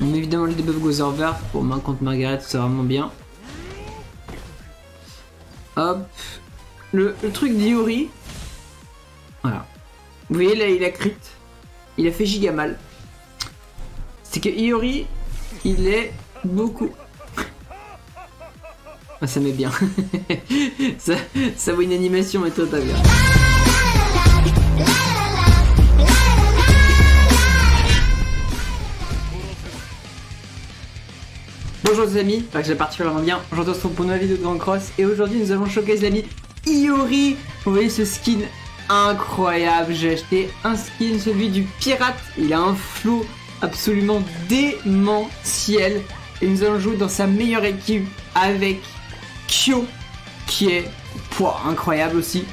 On met évidemment le debuff Gozerfest pour main contre Margaret, c'est vraiment bien. Hop. Le truc d'Iori. Voilà. Vous voyez là, il a crit. Il a fait giga mal. C'est que Iori, il est beaucoup. Ah, ça met bien. ça vaut une animation, mais toi t'as bien. Bonjour les amis, j'espère que j'ai particulièrement bien. Aujourd'hui on se retrouve pour une nouvelle vidéo de Grand Cross. Et aujourd'hui nous allons showcase l'ami Iori. Vous voyez ce skin incroyable. J'ai acheté un skin, celui du pirate. Il a un flow absolument démentiel. Et nous allons jouer dans sa meilleure équipe avec Kyo, qui est incroyable aussi.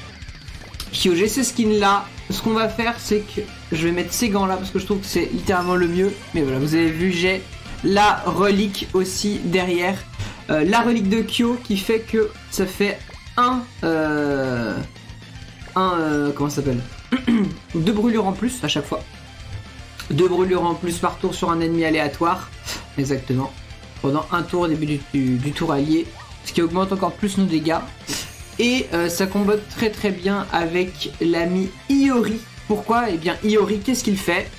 Kyo, j'ai ce skin là. Ce qu'on va faire, c'est que je vais mettre ces gants là parce que je trouve que c'est littéralement le mieux. Mais voilà, vous avez vu, j'ai la relique aussi derrière. La relique de Kyo qui fait que ça fait comment ça s'appelle, 2 brûlures en plus à chaque fois. 2 brûlures en plus par tour sur un ennemi aléatoire. Exactement. Pendant un tour au début du tour allié. Ce qui augmente encore plus nos dégâts. Et ça combat très très bien avec l'ami Iori. Pourquoi? Eh bien Iori, qu'est-ce qu'il fait?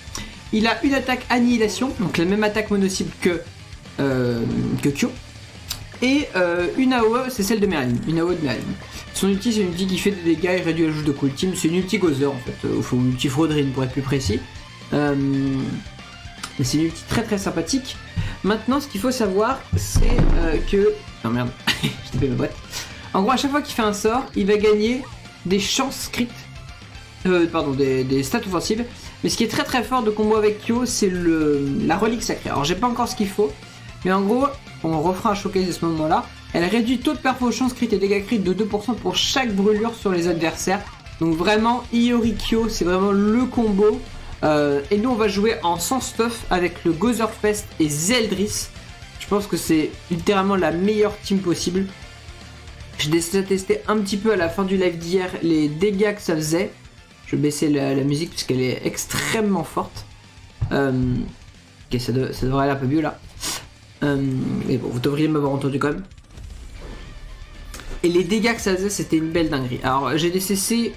Il a une attaque annihilation, donc la même attaque mono-cible que Kyo. Et une AOE, c'est celle de Merlin. Une AOE de Merlin. Son ulti, c'est une ulti qui fait des dégâts et réduit l'ajout de coup ultime. C'est une ulti Gozerfest en fait, ou une ulti Fraudrin pour être plus précis. Mais c'est une ulti très très sympathique. Maintenant, ce qu'il faut savoir, c'est que... Non merde, j'ai tapé ma boîte. En gros, à chaque fois qu'il fait un sort, il va gagner des chances critiques. Pardon, des stats offensives. Mais ce qui est très très fort de combo avec Kyo, c'est la relique sacrée. Alors j'ai pas encore ce qu'il faut, mais en gros, on refera un showcase de ce moment là. Elle réduit taux de perfo, chance crit et dégâts crit de 2% pour chaque brûlure sur les adversaires. Donc vraiment, Iori Kyo, c'est vraiment le combo. Et nous on va jouer en sans stuff avec le Gozerfest et Zeldris. Je pense que c'est littéralement la meilleure team possible. J'ai décidé de tester un petit peu à la fin du live d'hier les dégâts que ça faisait. Je vais baisser la musique puisqu'elle est extrêmement forte. Ok, ça devrait aller un peu mieux là. Mais bon, vous devriez m'avoir entendu quand même. Et les dégâts que ça faisait, c'était une belle dinguerie. Alors j'ai des CC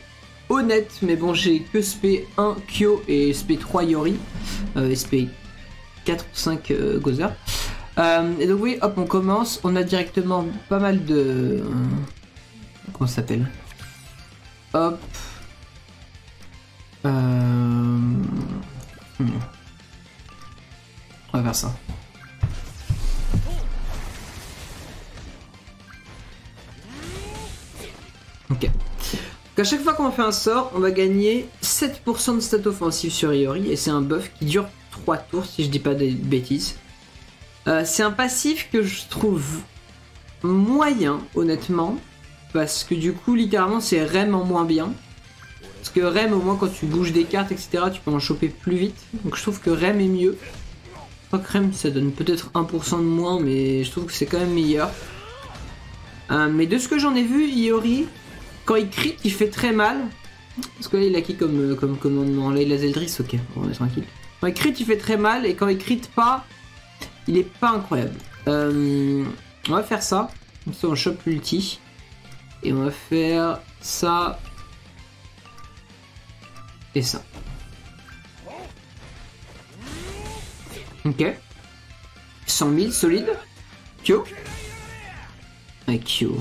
honnêtes, mais bon, j'ai que SP1 Kyo et SP3 Iori. SP4 ou 5 Gozerfest. Et donc oui, hop, on commence. On a directement pas mal de... Comment ça s'appelle? Hop. On va faire ça. Ok. Donc à chaque fois qu'on fait un sort, on va gagner 7% de stats offensives sur Iori. Et c'est un buff qui dure 3 tours si je dis pas de bêtises. C'est un passif que je trouve moyen, honnêtement. Parce que du coup, littéralement, c'est vraiment moins bien. Parce que Rem, au moins, quand tu bouges des cartes, etc., tu peux en choper plus vite. Donc je trouve que Rem est mieux. Je crois que Rem, ça donne peut-être 1% de moins, mais je trouve que c'est quand même meilleur. Mais de ce que j'en ai vu, Iori, quand il crie, il fait très mal. Parce que là, il a qui comme commandement? Là, il a Zeldris, ok, on est tranquille. Quand il crie, il fait très mal, et quand il crie pas, il est pas incroyable. On va faire ça. Comme ça, on chope l'ulti. Et on va faire ça... Et ça. Ok. 100 000, solide. Kyo. Ah, Kyo.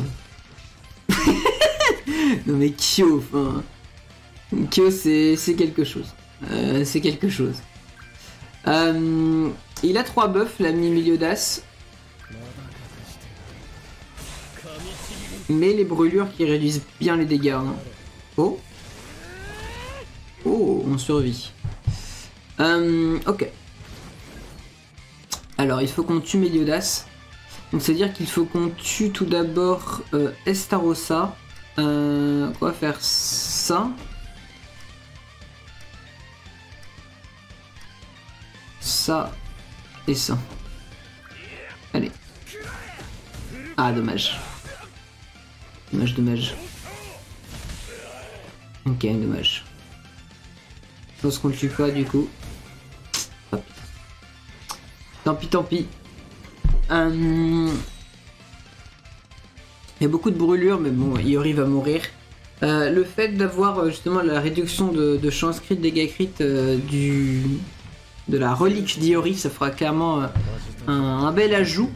Non mais Kyo, enfin... Kyo, c'est quelque chose. C'est quelque chose. Il a 3 buffs, l'ami Meliodas. Mais les brûlures qui réduisent bien les dégâts. Hein. Oh. Oh, on survit. Ok. Alors, il faut qu'on tue Meliodas. Donc, c'est-à-dire qu'il faut qu'on tue tout d'abord Estarossa. On va faire ça. Ça. Et ça. Allez. Ah, dommage. Dommage, dommage. Ok, dommage. Je pense qu'on le tue pas du coup. Hop. Tant pis, tant pis. Il y a beaucoup de brûlures, mais bon, Iori va mourir. Le fait d'avoir justement la réduction de chance crit, dégâts crit de la relique d'Iori, ça fera carrément un bel ajout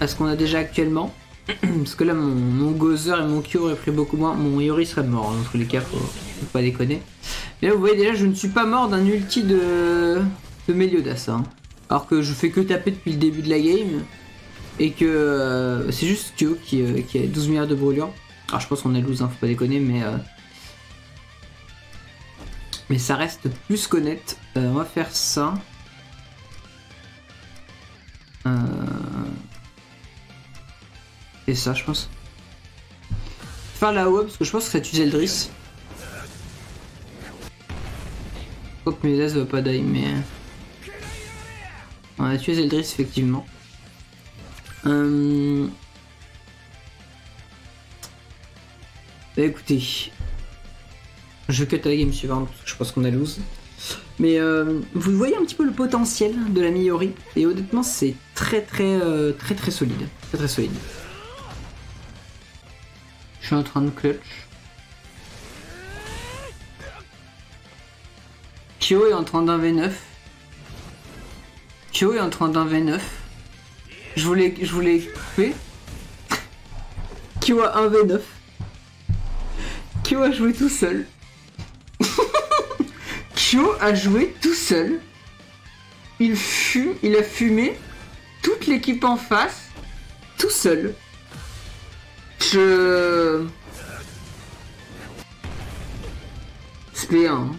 à ce qu'on a déjà actuellement. Parce que là, mon Gozerf et mon Kyo auraient pris beaucoup moins. Mon Iori serait mort, dans tous les cas, faut pas déconner. Mais là, vous voyez déjà, je ne suis pas mort d'un ulti de Meliodas. Hein. Alors que je fais que taper depuis le début de la game. Et que c'est juste Kyo qui a 12 milliards de brûlures. Alors je pense qu'on est loose, hein, faut pas déconner, mais ça reste plus qu'honnête. On va faire ça. Et ça, je pense. Faire la web parce que je pense que ça tue Zeldris. Faut que mes as va pas die, mais on a tué Zeldris effectivement. Bah écoutez, je cut à la game suivante parce que je pense qu'on a lose. Mais vous voyez un petit peu le potentiel de la Iori et honnêtement c'est très solide. Très solide. Je suis en train de clutch. Kyo est en train d'un V9. Kyo est en train d'un V9. Je voulais couper. Kyo a un V9. Kyo a joué tout seul. Kyo a joué tout seul. Il a fumé toute l'équipe en face, tout seul. C'était un.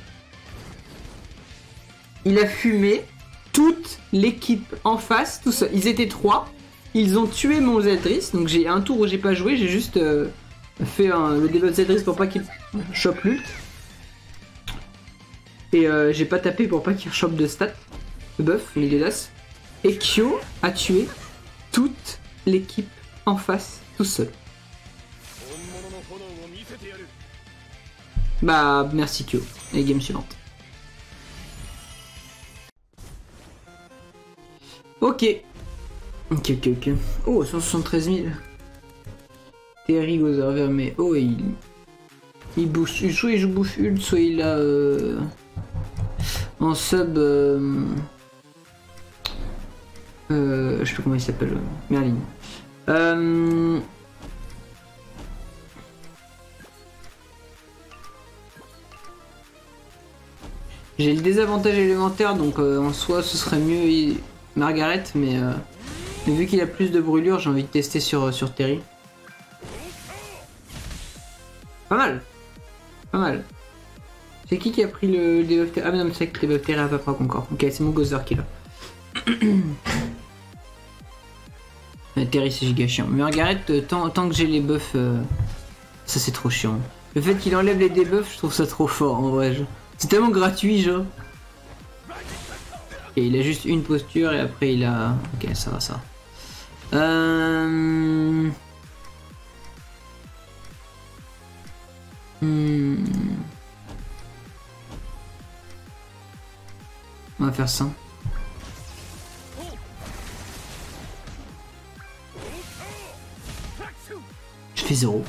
Il a fumé toute l'équipe en face, tout seul. Ils étaient trois. Ils ont tué mon Zeldris. Donc j'ai un tour où j'ai pas joué, j'ai juste fait le débat de Zeldris pour pas qu'il chope l'ult. Et j'ai pas tapé pour pas qu'il chope de stats. Le buff, Meliodas. Et Kyo a tué toute l'équipe en face tout seul. Bah merci Kyo. Et game suivante. Ok. Oh 173 000. Terry Gozerfest, mais oh il bouge, soit il bouge ult, soit il a en sub je sais pas comment il s'appelle, Merlin. J'ai le désavantage élémentaire donc en soi ce serait mieux Margaret, mais vu qu'il a plus de brûlure j'ai envie de tester sur Terry. Pas mal. C'est qui a pris le debuff Terry? Ah mais non, c'est que le debuff Terry a pas proc encore. Ok, c'est mon Gozerfest qui l'a. Terry c'est giga chiant. Mais Margaret, tant que j'ai les buffs, ça c'est trop chiant. Le fait qu'il enlève les debuffs, je trouve ça trop fort en vrai. C'est tellement gratuit, genre. Et il a juste une posture et après il a... Ok, ça va, ça. On va faire ça. Je fais 0.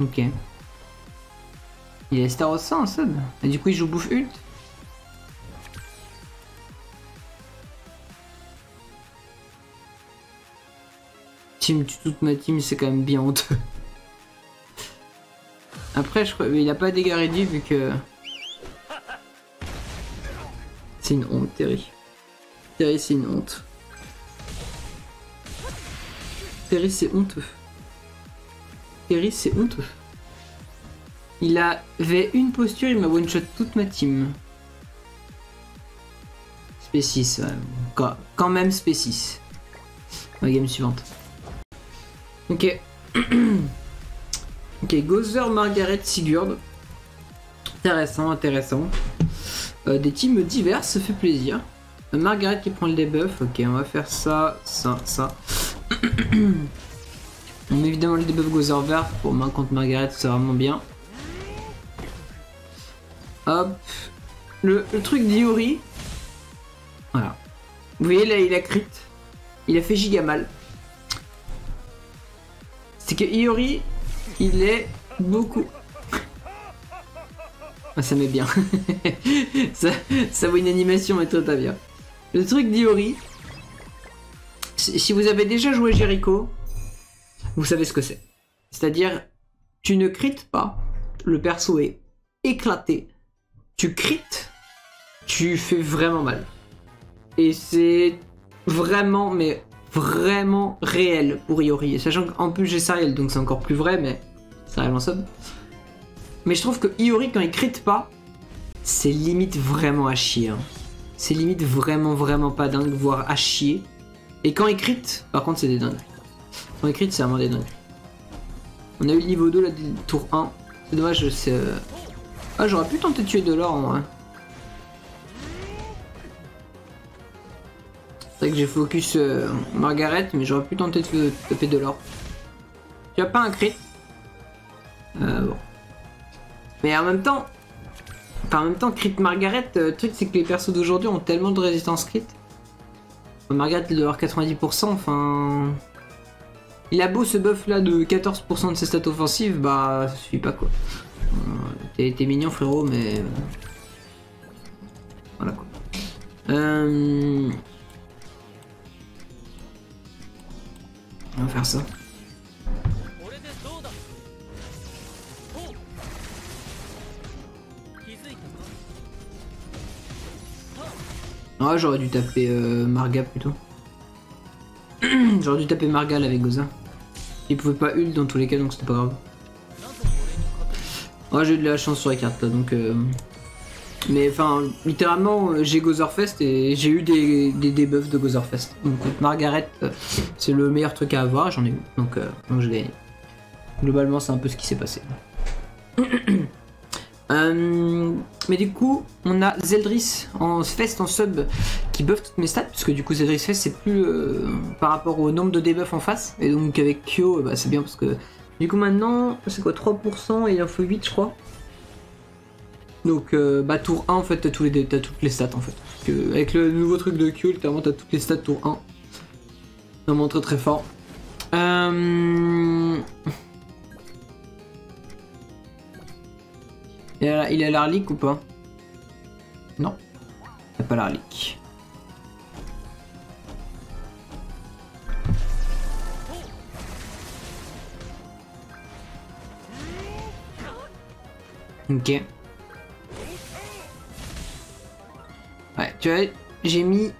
Ok. Il est Estarossa en sub. Et du coup il joue bouffe ult. Team tue toute ma team, c'est quand même bien honteux. Après je crois il a pas de dégâts réduits vu que... C'est une honte Terry. Terry c'est une honte. Terry c'est honteux. C'est honteux. Il avait une posture, il m'a one shot toute ma team. Spé6, ouais. Quand même Spé6. La game suivante. Ok. Ok, Gozerfest, Margaret, Sigurd. Intéressant. Des teams diverses, ça fait plaisir. Margaret qui prend le debuff. Ok, on va faire ça. On met évidemment le debuff Gozerfest pour main contre Margaret, c'est vraiment bien. Hop. Le truc d'Iori. Voilà. Vous voyez là, il a crit. Il a fait giga mal. C'est que Iori, il est beaucoup... Ah, ça met bien. ça vaut une animation, mais toi, t'as bien. Le truc d'Iori, si vous avez déjà joué Jericho, vous savez ce que c'est. C'est-à-dire, tu ne crites pas, le perso est éclaté. Tu crites, tu fais vraiment mal. Et c'est vraiment, mais vraiment réel pour Iori. Et sachant qu'en plus j'ai Sariel, donc c'est encore plus vrai, mais Sariel en somme. Mais je trouve que Iori, quand il crit pas, c'est limite vraiment à chier. Hein. C'est limite vraiment pas dingue, voire à chier. Et quand il crit, par contre c'est des dingues. Quand il crit, c'est vraiment des dingues. On a eu le niveau 2 là, tour 1. C'est dommage, c'est... Ah, j'aurais pu tenter de tuer de l'or en vrai. C'est vrai que j'ai focus Margaret, mais j'aurais pu tenter de taper de l'or. Tu as pas un crit. Bon. Mais en même temps, crit Margaret, le truc c'est que les persos d'aujourd'hui ont tellement de résistance crit. Margaret, il doit avoir 90%, enfin... Il a beau ce buff là de 14% de ses stats offensives, bah ça suffit pas quoi. T'es mignon frérot, mais... Voilà quoi. On va faire ça. Ah, j'aurais dû taper Marga plutôt. J'aurais dû taper Marga là, avec Gozerfest. Il pouvait pas ult dans tous les cas, donc c'était pas grave. Ah, j'ai eu de la chance sur les cartes là, donc. Mais enfin, littéralement, j'ai Gozerfest et j'ai eu des debuffs de Gozerfest. Donc Margaret, c'est le meilleur truc à avoir, j'en ai eu. Donc je l'ai. Globalement, c'est un peu ce qui s'est passé. Mais du coup, on a Zeldris en fest en sub qui buff toutes mes stats, parce que du coup Zeldris fest c'est plus par rapport au nombre de debuffs en face, et donc avec Kyo, bah, c'est bien parce que du coup maintenant c'est quoi 3% et il en faut 8 je crois. Donc bah tour 1 en fait t'as toutes les stats en fait. Que, avec le nouveau truc de Kyo, littéralement t'as toutes les stats tour 1. Vraiment très fort. Il a l'Arlic ou pas? Non, il n'a pas l'Arlic. Ok. Ouais, tu vois, j'ai mis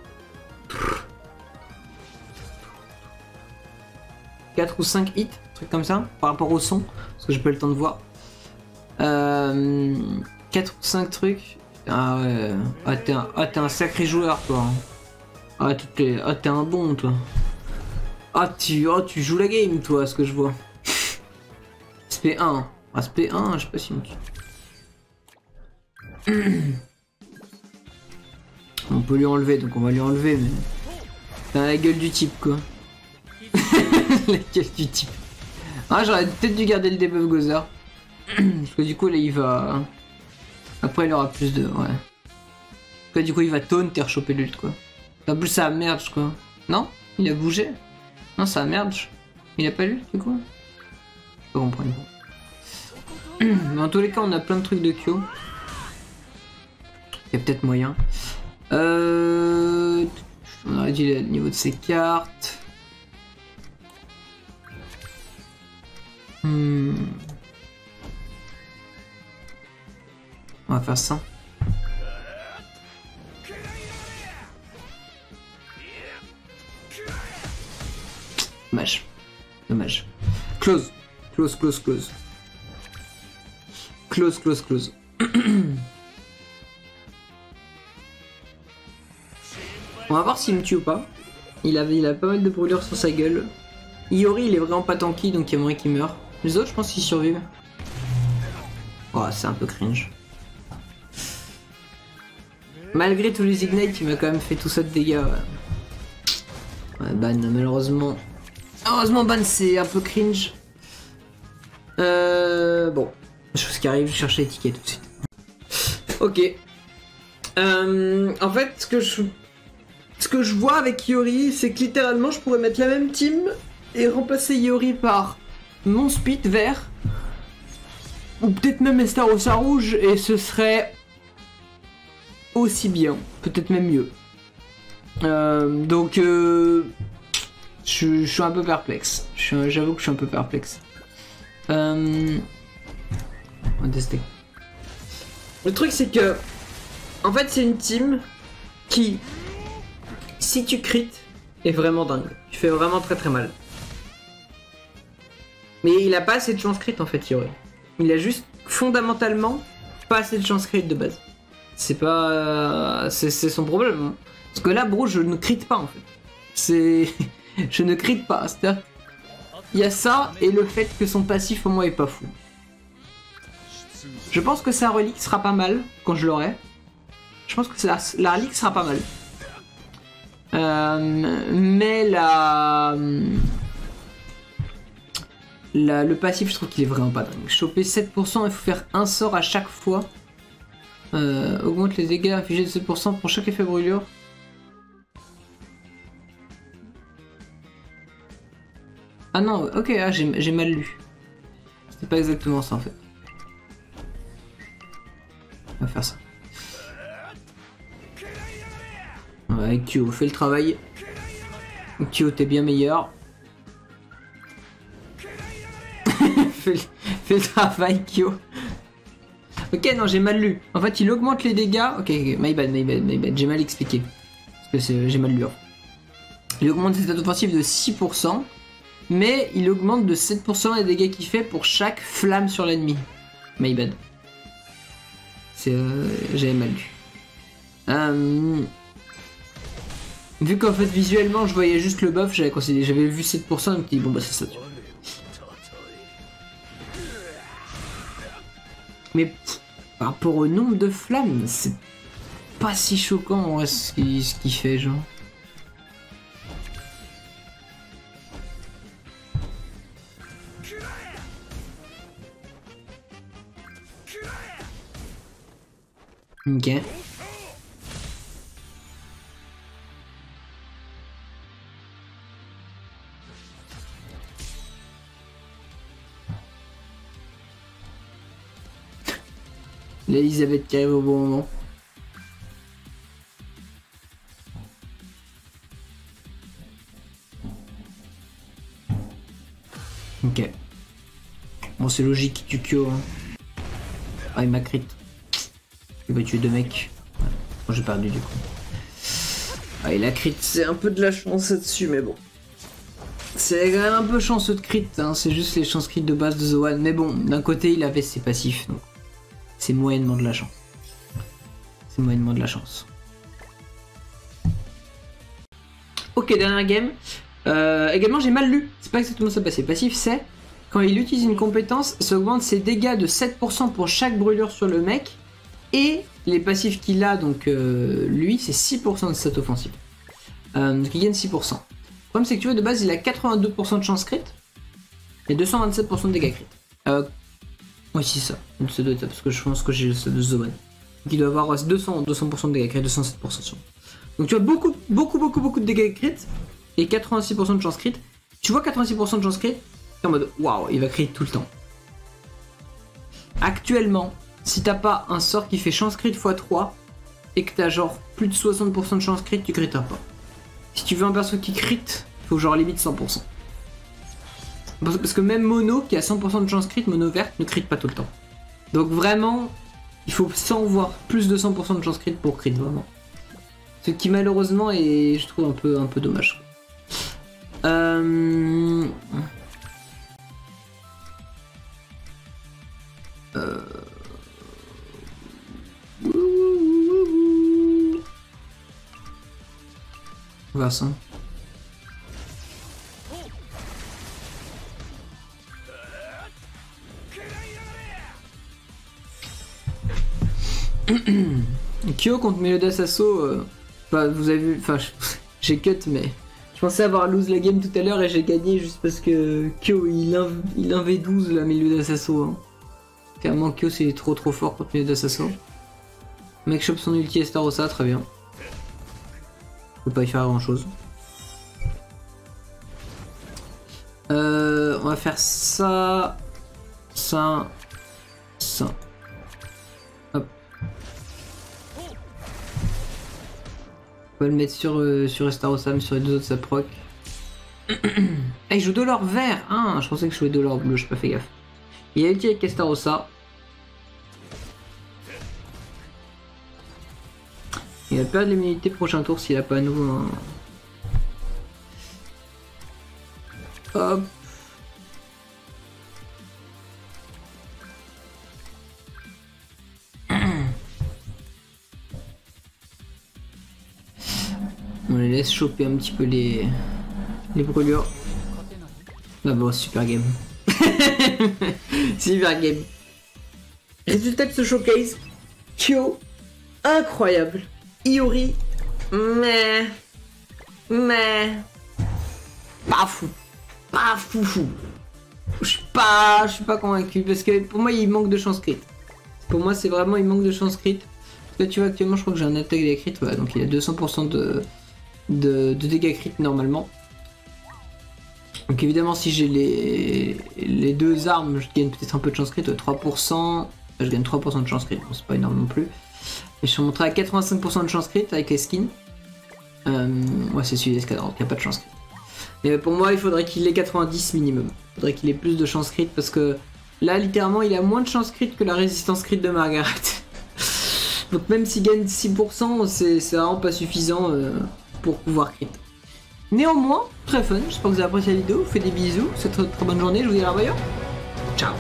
4 ou 5 hits, un truc comme ça, par rapport au son, parce que j'ai pas le temps de voir. 4 ou 5 trucs. Ah ouais. Ah t'es un sacré joueur toi. Ah t'es un bon toi. Ah tu joues la game toi, ce que je vois. SP1. Ah SP1, je sais pas si on peut lui enlever, donc on va lui enlever, mais... T'as la gueule du type quoi. La gueule du type. Ah j'aurais peut-être dû garder le debuff Gozerfest. Parce que du coup là il va... Après il aura plus de... Ouais. Parce que du coup il va taunt et rechoper l'ult quoi. En plus ça a merge quoi. Non? Il a bougé? Non ça a merge. Il a pas l'ult du coup? Je peux comprendre. Mais en tous les cas on a plein de trucs de Kyo. Il y a peut-être moyen. On aurait dit le niveau de ses cartes. On va faire ça. Dommage. Dommage. Close. Close, close, close. Close, close, close. On va voir s'il me tue ou pas. Il a pas mal de brûlures sur sa gueule. Iori, il est vraiment pas tanky, donc il y a moyen qu'il meure. Les autres, je pense qu'ils survivent. Oh, c'est un peu cringe. Malgré tous les ignites, il m'a quand même fait tout ça de dégâts. Ouais, ban, malheureusement. Heureusement, ban, c'est un peu cringe. Bon, chose qui arrive, je cherche l'étiquette tout de suite. Ok. En fait, ce que je vois avec Iori, c'est que littéralement, je pourrais mettre la même team et remplacer Iori par mon Spit vert, ou peut-être même Estarossa rouge, et ce serait aussi bien, peut-être même mieux. Donc, je suis un peu perplexe. J'avoue que je suis un peu perplexe. On va tester. Le truc, c'est que, en fait, c'est une team qui, si tu crites, est vraiment dingue. Tu fais vraiment très très mal. Mais il a pas assez de chance crit en fait, Iori. Il a juste fondamentalement pas assez de chance crit de base. C'est pas... c'est son problème. Hein. Parce que là, bro, je ne crite pas en fait. C'est... je ne crite pas. C'est-à-dire... il y a ça et le fait que son passif au moins est pas fou. Je pense que sa relique sera pas mal quand je l'aurai. Je pense que la relique sera pas mal. Mais le passif, je trouve qu'il est vraiment pas dingue. Choper 7%, il faut faire un sort à chaque fois. Augmente les dégâts infligés de 7% pour chaque effet brûlure. Ah non, ok, ah, j'ai mal lu. C'était pas exactement ça en fait. On va faire ça. Ouais, Kyo, fais le travail. Kyo, t'es bien meilleur. Fais le travail, Kyo. Ok, non, j'ai mal lu. En fait, il augmente les dégâts. Ok, my bad. J'ai mal expliqué. Parce que j'ai mal lu. Hein. Il augmente ses stats offensives de 6%. Mais il augmente de 7% les dégâts qu'il fait pour chaque flamme sur l'ennemi. My bad. J'avais mal lu. Vu qu'en fait visuellement je voyais juste le buff, j'avais vu 7%, donc je me dis bon bah c'est ça. Mais par rapport au nombre de flammes, c'est pas si choquant en vrai, ce qu'il fait genre. Ok. L'Elisabeth qui arrive au bon moment. Ok. Bon, c'est logique, tu Kyo. Hein. Ah, il m'a crit. Il va tuer deux mecs. Bon, j'ai perdu du coup. Ah, il a crit. C'est un peu de la chance là-dessus, mais bon. C'est quand même un peu chanceux de crit. Hein. C'est juste les chances crit de base de Zoan. Mais bon, d'un côté, il avait ses passifs. Donc. C'est moyennement de la chance. C'est moyennement de la chance. Ok, dernière game. Également, j'ai mal lu. C'est pas exactement ça passé. Passif, c'est quand il utilise une compétence, ça augmente ses dégâts de 7% pour chaque brûlure sur le mec. Et les passifs qu'il a, donc lui, c'est 6% de stats offensive. Donc il gagne 6%. Le problème, c'est que tu vois, de base, il a 82% de chance crit et 227% de dégâts crit. Oui, c'est ça, ça doit être ça, parce que je pense que j'ai le sub de Zoban. Donc il doit avoir 200% de dégâts crit, 207% sur. Donc tu as beaucoup de dégâts crit et 86% de chance crit. Tu vois 86% de chance crit, t'es en mode waouh, il va crit tout le temps. Actuellement, si t'as pas un sort qui fait chance crit x3 et que t'as genre plus de 60% de chance crit, tu criteras pas. Si tu veux un perso qui crit, faut genre limite 100%. Parce que même Mono, qui a 100% de chance crit, Mono verte, ne crit pas tout le temps. Donc vraiment, il faut 100 voire plus de 100% de chance crit pour crit, vraiment. Ce qui malheureusement est, je trouve, un peu dommage. On va voir ça. Kyo contre Meliodas Assaut, vous avez vu, enfin j'ai cut, mais je pensais avoir lose la game tout à l'heure et j'ai gagné juste parce que Kyo il 1v12 la Meliodas Assaut. Hein. Clairement Kyo c'est trop fort contre Meliodas Assaut. Mec chope son ulti Estarossa, très bien. Je peux pas y faire grand chose. On va faire ça. Ça. Ça. Hop. On va le mettre sur Estarossa, mais sur les deux autres ça proc. Ah, il joue de l'or vert, hein. Je pensais que je jouais de l'or bleu, je n'ai pas fait gaffe. Il y a ulti avec Estarossa. Il va perdre l'immunité prochain tour s'il a pas à nouveau un... Hop. On les laisse choper un petit peu les brûlures. Ah bon, super game. Super game. Résultat de ce showcase. Kyo, incroyable. Iori, mais, pas fou. Je suis pas convaincu parce que pour moi il manque de chance crit. Pour moi c'est vraiment il manque de chance crit. Parce que tu vois actuellement je crois que j'ai un attaque des crits, voilà, donc il a 200% de dégâts crit normalement. Donc évidemment si j'ai les deux armes je gagne peut-être un peu de chance crit, 3%, je gagne 3% de chance crit, bon, c'est pas énorme non plus. Et je suis montré à 85% de chance crit avec les skins. Ouais, c'est celui d'escadron, donc il n'y a pas de chance crit. Mais pour moi, il faudrait qu'il ait 90 minimum. Il faudrait qu'il ait plus de chance crit parce que là, littéralement, il a moins de chance crit que la résistance crit de Margaret. Donc même s'il gagne 6%, c'est vraiment pas suffisant pour pouvoir crit. Néanmoins, très fun. J'espère que vous avez apprécié la vidéo. Je vous fais des bisous. C'est une très bonne journée. Je vous dis à la revoyure. Ciao.